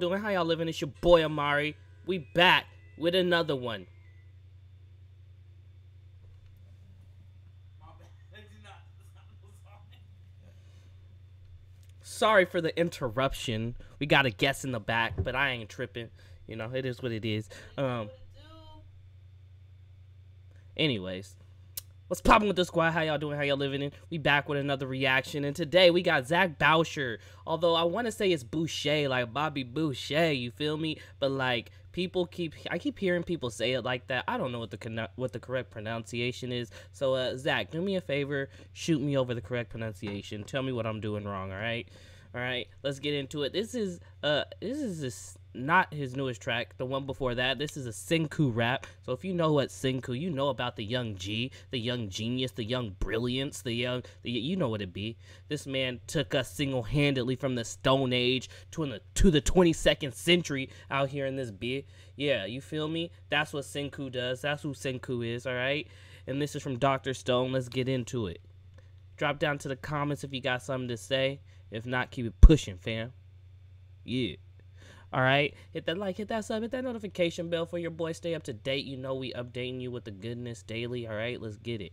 y'all doing? How y'all living? It's your boy Amari. We back with another one. Sorry for the interruption. We got a guest in the back, but I ain't tripping. You know, it is what it is. Anyways, what's poppin' with the squad? How y'all doing? How y'all living? We back with another reaction, and today we got Zach Boucher. Although I want to say it's Boucher, like Bobby Boucher. You feel me? But like people I keep hearing people say it like that. I don't know what the correct pronunciation is. So Zach, do me a favor, shoot me over the correct pronunciation. Tell me what I'm doing wrong. All right, Let's get into it. This is not his newest track, the one before that. This is a Senku rap. So if you know what Senku, you know about the young G, the young genius, the young brilliance, you know what it be. This man took us single-handedly from the Stone Age to the 22nd century out here in this bit. Yeah, you feel me? That's what Senku does. That's who Senku is, all right? And this is from Dr. Stone. Let's get into it. Drop down to the comments if you got something to say. If not, keep it pushing, fam. Yeah. Alright, hit that like, hit that sub, hit that notification bell for your boy. Stay up to date. You know we updating you with the goodness daily. Alright, let's get it.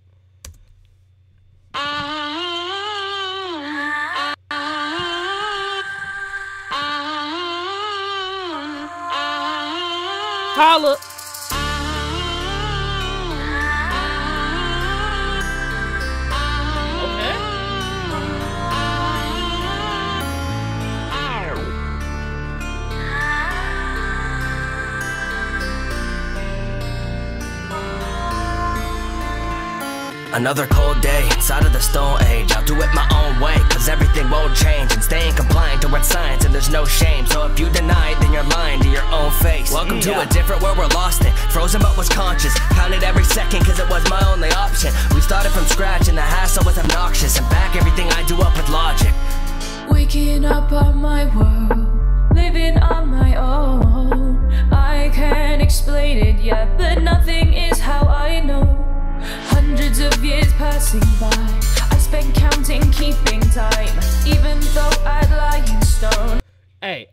Holla! Another cold day, side of the Stone Age. I'll do it my own way, cause everything won't change. And staying compliant towards science, and there's no shame. So if you deny it, then you're lying to your own face. Welcome to a different world, we're lost in. Frozen but was conscious, counted every second, cause it was my only option. We started from scratch, and the hassle was obnoxious. And back everything I do up with logic. Waking up on my world, living on my own. I can't explain it yet, but nothing is how I know. Hundreds of years passing by, I spent counting, keeping time, even though I'd lie in stone.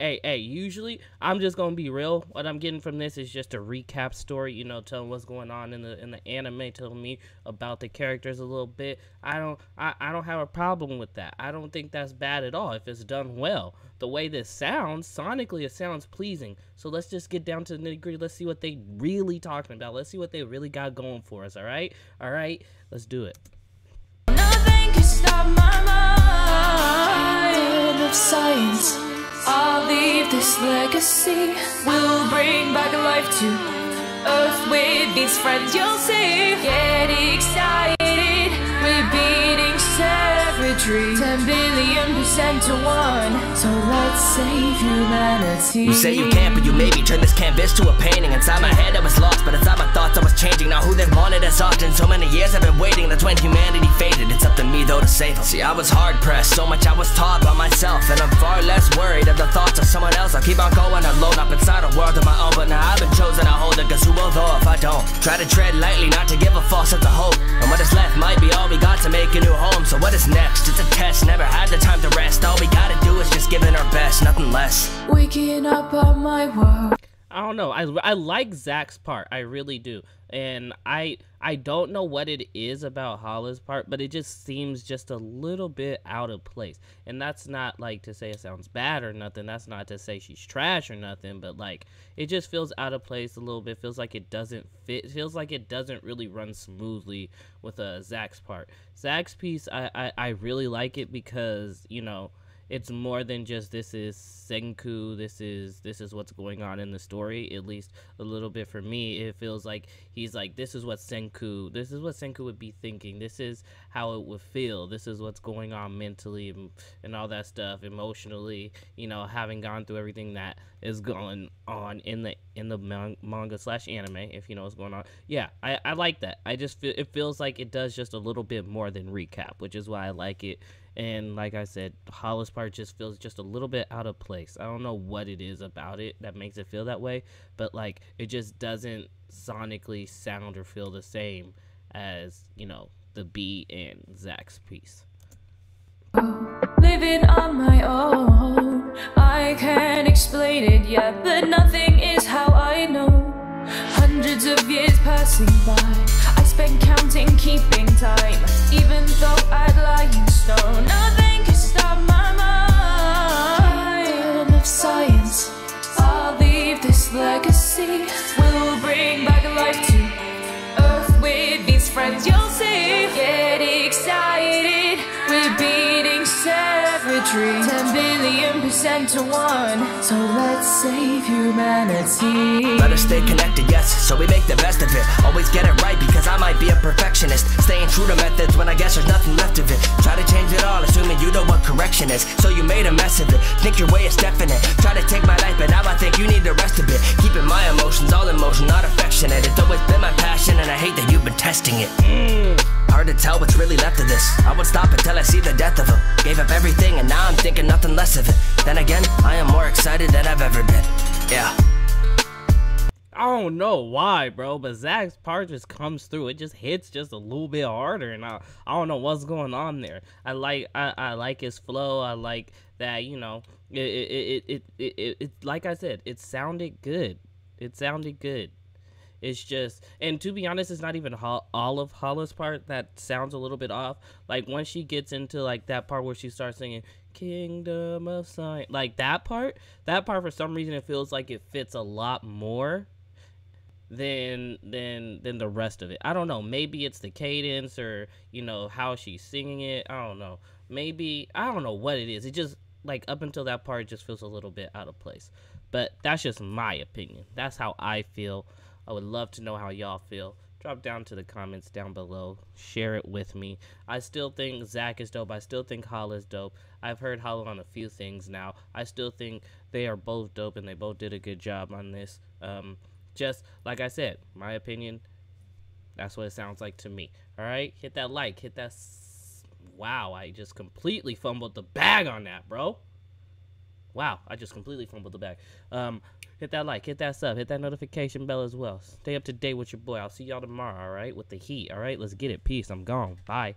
Hey, usually I'm just gonna be real. What I'm getting from this is just a recap story, you know, telling what's going on in the anime, telling me about the characters a little bit. I don't have a problem with that. I don't think that's bad at all if it's done well. The way this sounds, sonically it sounds pleasing. So let's just get down to the nitty-gritty. Let's see what they really talking about. Let's see what they really got going for us, alright? Alright, let's do it. Nothing can stop my mind of science. I'll leave this legacy. We'll bring back life to Earth with these friends. You'll see. Get excited, repeating savagery. 10 billion% to 1. So let's save humanity. You say you can't, but you maybe turn this canvas to a painting. Inside my head I was lost, but inside my thoughts I was changing. Now who they wanted as often. So many years I've been waiting. That's when humanity faded. It's up to me though to save them. See, I was hard pressed. So much I was taught by myself, and I'm far less worried of the thoughts of someone else. I keep on going alone up inside a world of my own. But now I've been chosen, I hold it. Cause who will though if I don't? Try to tread lightly, not to give a false sense of hope. And what is left might be all we got to make a new home. So what is next? It's a test, never had the time to rest. All we gotta do is just give it our best, nothing less. Waking up on my world. I don't know. I like Zach's part. I really do. And I don't know what it is about Hala's part, but it just seems just a little bit out of place. And that's not like to say it sounds bad or nothing. That's not to say she's trash or nothing, but like it just feels out of place a little bit. Feels like it doesn't fit. It feels like it doesn't really run smoothly with Zach's part. Zach's piece, I really like it because, you know, it's more than just this is Senku, this is what's going on in the story, at least a little bit for me. It feels like he's like, this is what Senku would be thinking, this is how it would feel, this is what's going on mentally and all that stuff, emotionally, you know, having gone through everything that is going on in the manga / anime, if you know what's going on. Yeah, I like that. I just feel it feels like it does just a little bit more than recap, which is why I like it. And like I said, Hala's part just feels just a little bit out of place. I don't know what it is about it that makes it feel that way, but like it just doesn't sonically sound or feel the same as, you know, the B and Zach's piece. go, living on my own. I can't explain it yet, but nothing is how I know. Hundreds of years passing by, I spent counting, keeping time. Even though I'd lie in stone, nothing can stop my mind. Kingdom of science, I'll leave this legacy. We'll bring back life to earth with these friends. You'll see, get excited, we're beating savagery 10 billion% to 1. So let's save humanity. Let us stay connected, yes, so we make the best of it. Always get it right because I might be a perfectionist, staying true to methods when I guess there's nothing left of it. Try to change it all, assuming you know what correction is, so you made a mess of it. Think your way is definite. Try to take my life, but now I think you need the rest of it. Keeping my emotions all in motion, not affectionate. It's always been my passion, and I hate that you've been testing it. Hard to tell what's really left of this. I would stop until I see the death of him. Gave up everything, and now I'm thinking nothing less of it. Then again, I am more excited than I've ever been. Yeah. I don't know why, bro, but Zach's part just comes through. It just hits just a little bit harder, and I don't know what's going on there. I like his flow. I like that, you know, like I said, it sounded good. It sounded good. It's just, and to be honest, it's not even all of Hala's part that sounds a little bit off. Like, once she gets into, like, that part where she starts singing Kingdom of Science, like, that part for some reason, it feels like it fits a lot more than the rest of it. I don't know. Maybe it's the cadence or, you know, how she's singing it. I don't know. Maybe, I don't know what it is. It just, like, up until that part, it just feels a little bit out of place. But that's just my opinion. That's how I feel. I would love to know how y'all feel. Drop down to the comments down below. Share it with me. I still think Zach is dope. I still think Hala is dope. I've heard Hala on a few things now. I still think they are both dope and they both did a good job on this. Just like I said, my opinion, that's what it sounds like to me. All right? Hit that like. Hit that. Wow, I just completely fumbled the bag on that, bro. Wow, I just completely fumbled the bag. Hit that like, hit that sub, hit that notification bell as well. Stay up to date with your boy. I'll see y'all tomorrow, all right, with the heat, all right? Let's get it. Peace. I'm gone. Bye.